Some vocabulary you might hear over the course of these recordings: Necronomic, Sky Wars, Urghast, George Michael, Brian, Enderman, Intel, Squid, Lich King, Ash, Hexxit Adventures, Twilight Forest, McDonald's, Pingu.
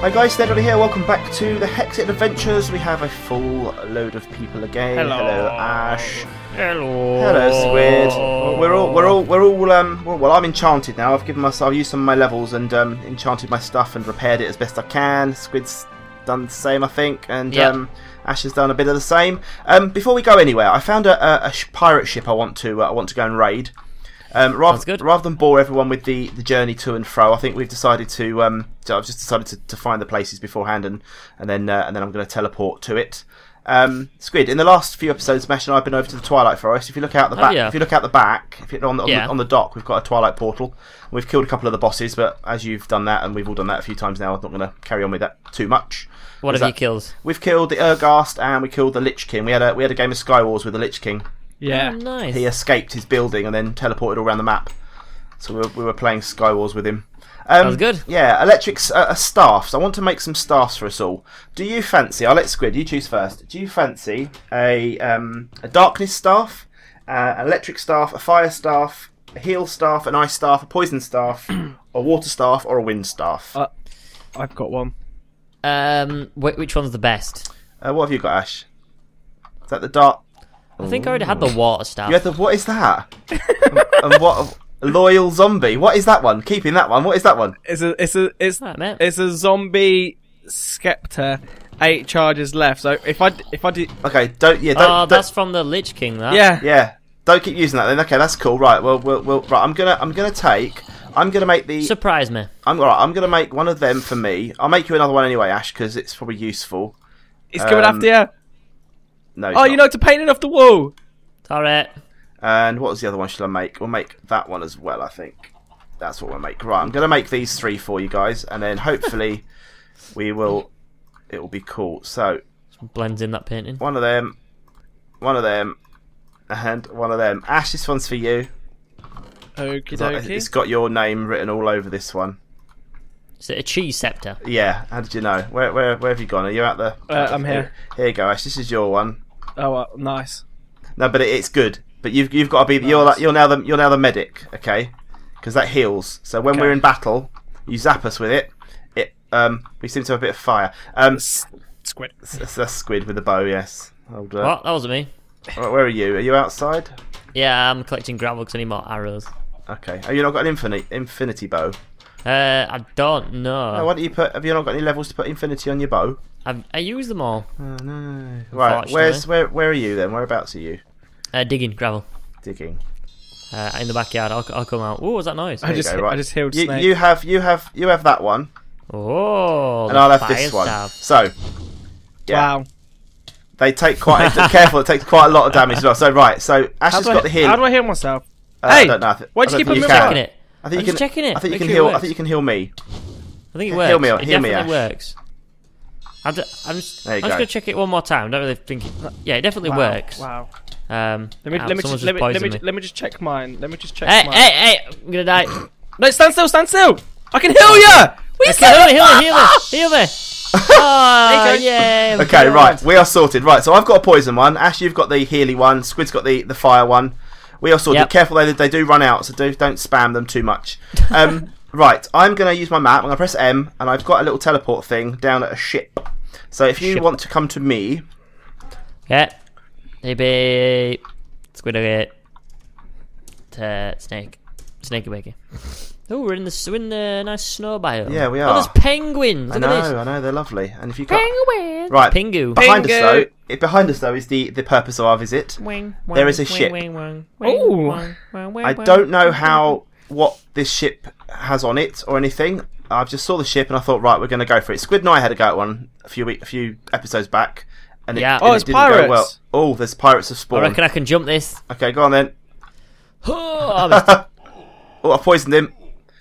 Hi guys, Steadily here, welcome back to the Hexxit Adventures. We have a full load of people again. Hello Ash. Hello. Hello Squid. Well, I'm enchanted now. I've used some of my levels and enchanted my stuff and repaired it as best I can. Squid's done the same, I think, and yep. Ash has done a bit of the same. Before we go anywhere, I found a pirate ship I want to go and raid. Rather than bore everyone with the journey to and fro, I think we've decided to. I've just decided to find the places beforehand, and then I'm going to teleport to it. Squid, in the last few episodes, Mash and I have been over to the Twilight Forest. If you look out the back, on the dock, we've got a Twilight portal. We've killed a couple of the bosses, but as you've done that, and we've all done that a few times now, I'm not going to carry on with that too much. What have you killed? We've killed the Urghast and we killed the Lich King. We had a game of Sky Wars with the Lich King. Yeah, oh, nice. He escaped his building and then teleported all around the map. So we were playing Sky Wars with him. Sounds good. Yeah, electrics staffs. I want to make some staffs for us all. Do you fancy? I'll let Squid. You choose first. Do you fancy a darkness staff, an electric staff, a fire staff, a heal staff, an ice staff, a poison staff, a water staff, or a wind staff? I've got one. Which one's the best? What have you got, Ash? Is that the dark? I think I already had the water staff. You had the, what is that? And what a loyal zombie? What is that one? Keeping that one. What is that one? It's a zombie scepter. 8 charges left. So if I do, okay, don't that's from the Lich King. That yeah. Don't keep using that then. Okay, that's cool. Right, well right. I'm gonna make the surprise me. I'm gonna make one of them for me. I'll make you another one anyway, Ash, because it's probably useful. It's coming after you. No, oh, not. You know, to paint it off the wall. Alright. And what was the other one should I make? We'll make that one as well, I think. That's what we'll make. Right, I'm going to make these 3 for you guys, and then hopefully it will be cool. So just blends in that painting. One of them, and one of them. Ash, this one's for you. Okie dokie. It's got your name written all over this one. Is it a cheese scepter? Yeah. How did you know? Where have you gone? Are you at the? I'm here. Here you go, Ash. This is your one. Oh, nice. No, but it's good. But you've got to be nice. you're now the medic, okay? Because that heals. So when we're in battle, you zap us with it. We seem to have a bit of fire. Squid. That's Squid with the bow. Yes. Hold on. What? That wasn't me. Right, where are you? Are you outside? Yeah, I'm collecting gravel because I need more arrows. Okay. Oh, you not got an infinity bow? I don't know. No, why don't you put? Have you not got any levels to put infinity on your bow? I use them all. Oh, no. Right, where are you then? Whereabouts are you? Digging gravel. Digging. In the backyard. I'll come out. Oh, was that noise? I just healed Snake. You have that one. Oh. And I'll have this one. Stab. So. Yeah. Wow. They take quite. Careful, it takes quite a lot of damage as well. So right, so Ash has got the heal. How do I heal myself? Hey, I don't know. Why do you keep attacking it? I think you can heal me. I think it works. Heal me, Ash. It definitely works. I'm just gonna check it one more time. I don't really think. Yeah, it definitely works. Wow. Let me just check mine. Let me just check mine. Hey! I'm gonna die. No, stand still. I can heal you. Heal me. Oh, yeah. Okay, right. We are sorted. Right, so I've got a poison one. Ash, you've got the healy one. Squid's got the fire one. We also be careful though that they do run out, so don't spam them too much. Right, I'm going to use my map. I'm going to press M, and I've got a little teleport thing down at a ship. So if you want to come to me, maybe Squid away to snake away. Oh, we're in the nice snow biome. Yeah, we are. Oh, there's penguins. I know, they're lovely. And if you penguins, right, Pingu. Behind us though is the purpose of our visit. There is a ship. Oh, I don't know what this ship has on it or anything. I just saw the ship and I thought, right, we're going to go for it. Squid and I had a go at one a few episodes back, and it didn't go well. Oh, there's pirates of spawn. I reckon I can jump this. Okay, go on then. Oh, I poisoned him.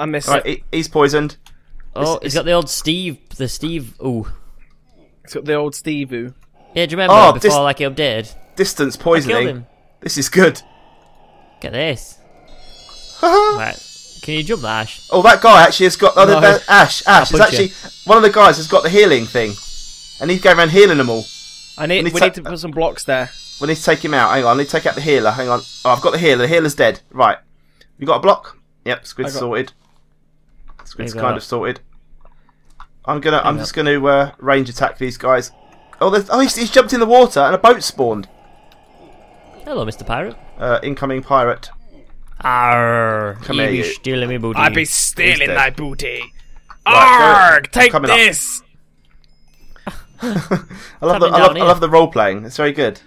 I missed it. He's poisoned. Oh, he's got the old Steve. The Steve. Ooh. He's got the old Steve-oo. Yeah, do you remember before like he updated? Distance poisoning. I killed him. This is good. Get this. Right. Can you jump, Ash? Oh, that guy actually has got. Oh, no. Ash is actually one of the guys has got the healing thing, and he's going around healing them all. We need to put some blocks there. We need to take him out. Hang on. I need to take out the healer. Hang on. Oh, I've got the healer. The healer's dead. Right. You got a block? Yep. Squid's sorted. Squid's kind of sorted. I'm just gonna range attack these guys. Oh, he's jumped in the water and a boat spawned. Hello, Mr. Pirate. Incoming pirate. Arr, come here. Stealing me booty. I be stealing my booty. Arg, right, take this. I love the role playing. It's very good.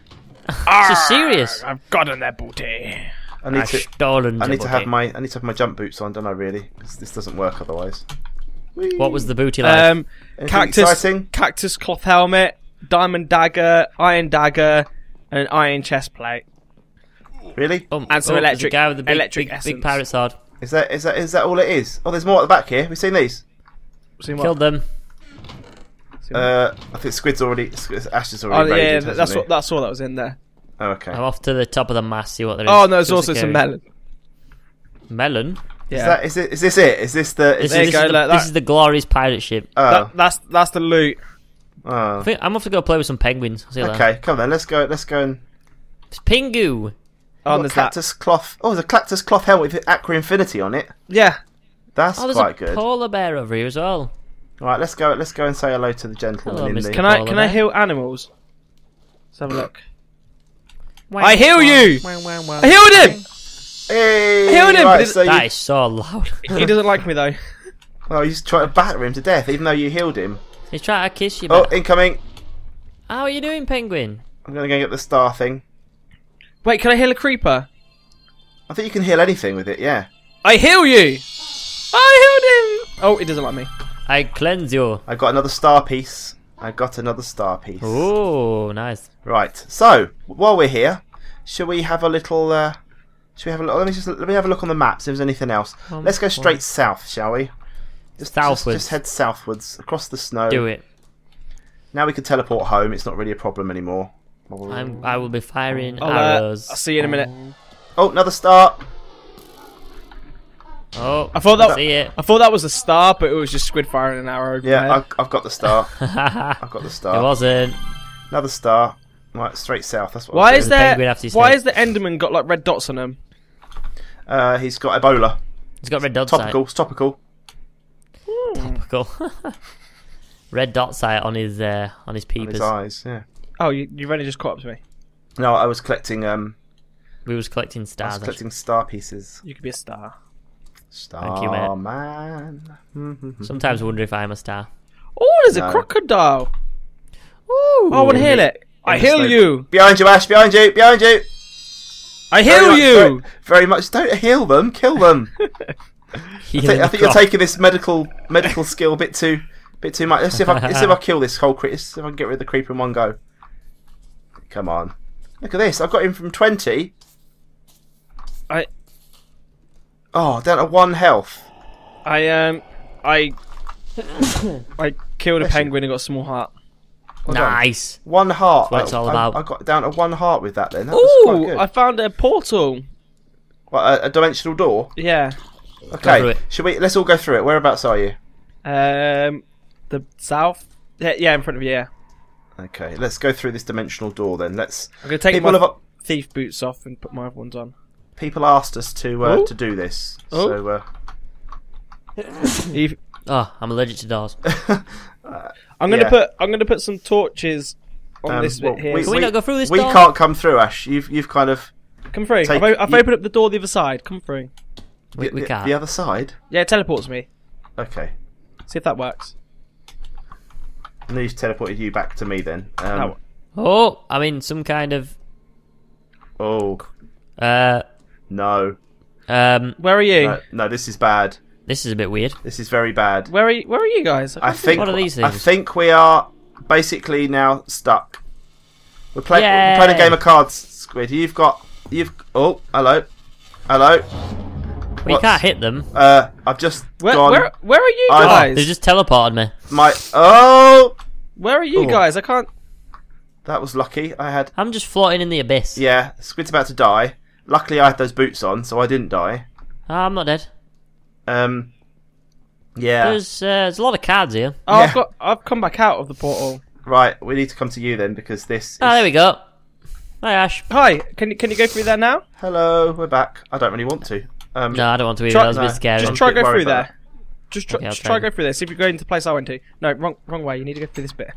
Arr, it's so serious. I've gotten that booty. I need to have my jump boots on, don't I? Really, this doesn't work otherwise. Whee. What was the booty like? Cactus cloth helmet, diamond dagger, iron dagger, and an iron chest plate. Really? And some electric. Guy with the big pirate sword. Is that all it is? Oh, there's more at the back here. We've seen these. Killed them. I think Squid's already. Ash is already. Oh yeah, raided, that's all that was in there. Oh, okay. I'm off to the top of the mass. See what there is. Oh no, there's also some melon. Melon. Yeah. Is this is the glorious pirate ship. Oh. That's the loot. Oh. I think I'm off to go play with some penguins. See okay, come on then. Let's go and. It's Pingu. Oh, there's cactus cloth. Oh, there's a cactus cloth helmet with Aqua Infinity on it. Yeah, that's quite good. There's a polar bear over here as well. All right, let's go and say hello to the gentleman. Hello, can I heal animals? Let's have a look. I heal you. I healed him. Hey, I healed him. Right, so that is so loud. He doesn't like me though. Well, he's trying to batter him to death, even though you healed him. He's trying to kiss you. Oh, incoming. How are you doing, penguin? I'm gonna go get the star thing. Wait, can I heal a creeper? I think you can heal anything with it, yeah. I heal you! I healed him! Oh, it doesn't like me. I cleanse you. I got another star piece. Oh, nice. Right. So, while we're here, should we have a little let me have a look on the map, see if there's anything else. Let's go straight south, shall we? Just head southwards, across the snow. Do it. Now we can teleport home, it's not really a problem anymore. I will be firing arrows. I'll see you in a minute. Oh, another star. Oh, I thought that was a star, but it was just Squid firing an arrow. Yeah, I've got the star. I've got the star. It wasn't. Another star. Right, straight south. That's what. Why is the Enderman got like red dots on him? He's got Ebola. He's got red dots. Topical. It's topical. Ooh. Topical. Red dot sight on his peepers. On his eyes. Yeah. Oh, you've only just caught up to me. No, I was collecting. We was collecting stars. I was collecting star pieces. You could be a star. Thank you, mate. Man. Sometimes I wonder if I am a star. Oh, there's a crocodile. Ooh. I want to heal it. I heal you. Behind you, Ash. Behind you. Behind you. I heal you. Very much. Don't heal them. Kill them. I think you're taking this medical skill a bit too much. Let's see if I kill this whole creeper. Let's see if I can get rid of the creeper in one go. Come on. Look at this. I've got him from 20. Oh, down to 1 health. I killed a penguin and got a small heart. Well nice. Done. 1 heart. That's what it's all about. I got down to 1 heart with that then. That was quite good. I found a portal. What, a dimensional door? Yeah. Okay. Let's all go through it. Whereabouts are you? The south. Yeah, in front of you. Yeah. Okay, let's go through this dimensional door then. I'm going to take my thief boots off and put my other ones on. People asked us to do this, so. Oh, I'm allergic to doors. I'm going to put some torches on this bit here. Can we not go through this door? We can't come through, Ash. You've kind of come through. I've opened up the door the other side. Come through. We can't. The other side. Yeah, it teleports me. Okay. See if that works. And he's teleported you back to me then. Oh, I'm in some kind of. Oh. No. Where are you? No, this is bad. This is a bit weird. This is very bad. Where are you guys? What are these things? I think we are basically now stuck. We're playing a game of cards, Squid. You've. Oh, hello, hello. Well, you can't hit them. I've just gone. Where are you guys? They just teleported me. Where are you guys? I can't. That was lucky. I'm just floating in the abyss. Yeah, Squid's about to die. Luckily, I had those boots on, so I didn't die. I'm not dead. Yeah. There's a lot of cards here. Oh, yeah. I've come back out of the portal. Right, we need to come to you then because this. Oh, there we go. Hi, Ash. Hi. Can you go through there now? Hello, we're back. I don't really want to. No, I don't want to either. I was a bit scared. Just try to go through there. Just try to go through this. See if you go into the place I went to. No, wrong way. You need to go through this bit.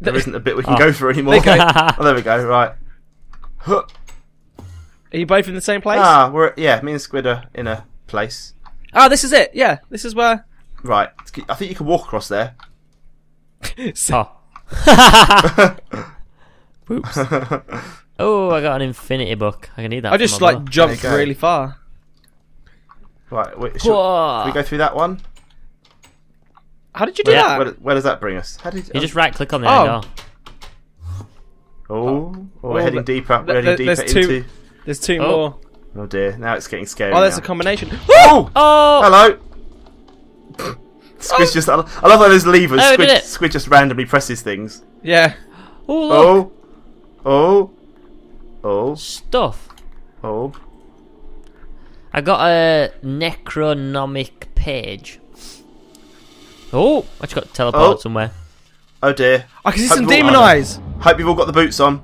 There isn't a bit we can go through anymore. There oh, there we go. Right. Huh. Are you both in the same place? Ah, yeah. Me and Squid are in a place. Ah, this is it. Yeah, this is where. Right. I think you can walk across there. So. Whoops. Oh, I got an infinity book. I can need that. I just like jumped really far. Right, should we go through that one? How did you do that? Where does that bring us? How did you just right click on the door. Oh, we're heading deeper. We're heading deeper into. There's two more. Oh dear, now it's getting scary. Oh, there's a combination. Oh! Oh! Hello! Squid's just. I love all those levers. Oh, Squid just randomly presses things. Yeah. Oh, look. Oh. Oh. Oh. Stuff. Oh. I got a necronomic page. Oh, I just got teleported somewhere. Oh dear. I can see some demon eyes. Hope you've all got the boots on.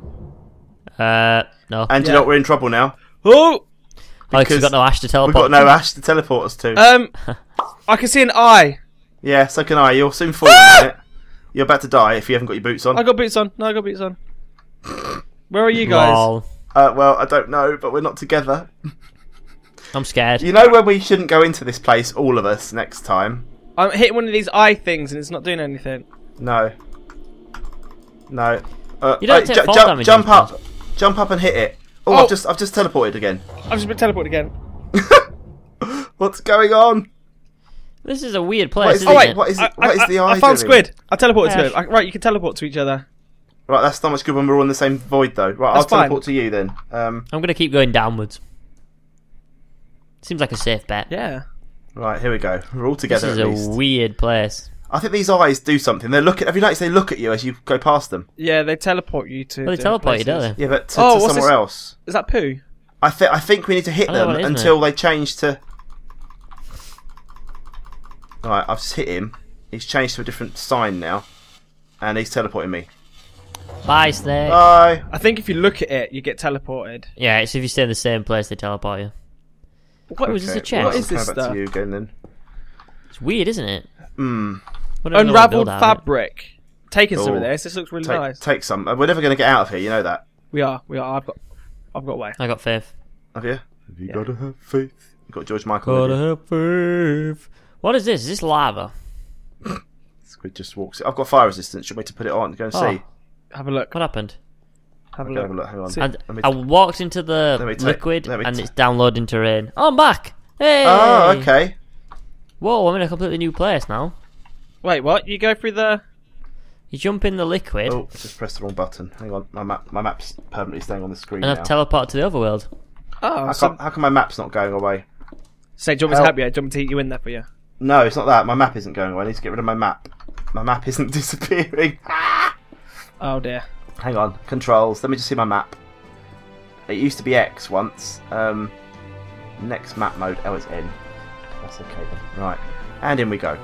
No. And you know what, we're in trouble now. Oh! Because we've got no Ash to teleport. We've got no Ash to teleport us to. I can see an eye. Yeah, so can I. You'll soon fall in it. You're about to die if you haven't got your boots on. I got boots on. No, I got boots on. Where are you guys? Lol. Well, I don't know, but we're not together. I'm scared. You know when we shouldn't go into this place, all of us, next time? I'm hitting one of these eye things and it's not doing anything. No. No. You don't take fall damage. Jump up. Place. Jump up and hit it. Oh, I've just teleported again. I've just been teleported again. What's going on? This is a weird place, isn't it? What is the eye I found doing? Squid. I teleported to it. Right, you can teleport to each other. Right, that's not much good when we're all in the same void, though. Right, that's I'll teleport to you then. I'm going to keep going downwards. Seems like a safe bet. Yeah. Right, here we go. We're all together. This is a weird place. I think these eyes do something. They look at. Have you noticed they look at you as you go past them? Yeah, they teleport you to. Well, they teleport you, don't they? Yeah, but to somewhere else. Is that poo? I think we need to hit them until they change to. All right, I've just hit him. He's changed to a different sign now, and he's teleporting me. Bye, Snake. Bye. I think if you look at it, you get teleported. Yeah, it's if you stay in the same place, they teleport you. What was this a chest? What is this stuff? You again, then. It's weird, isn't it? Hmm. Unraveled fabric. Taking some of this. This looks really nice. Take some. We're never going to get out of here. You know that. We are. We are. I've got way. I got faith. Have you? Have you got to have faith? You've got George Michael. Got to have faith. What is this? Is this lava? Squid just walks. I've got fire resistance. Should we wait to put it on? Go and see. Have a look. What happened? Have a look. Hang on. I walked into the liquid and it's downloading terrain. Oh, I'm back. Hey. Oh, okay. Whoa, I'm in a completely new place now. Wait, what? You go through the. You jump in the liquid. Oh, I just pressed the wrong button. Hang on, my map's permanently staying on the screen. And now. I've teleported to the overworld. Oh, how come my map's not going away? Say, do you want me to help you? Do you want me to eat you in there for you? No, it's not that. My map isn't going away. I need to get rid of my map. My map isn't disappearing. Oh dear. Hang on, controls. Let me just see my map. It used to be X once. Next map mode. Oh, it's N. That's okay then. Right, and in we go.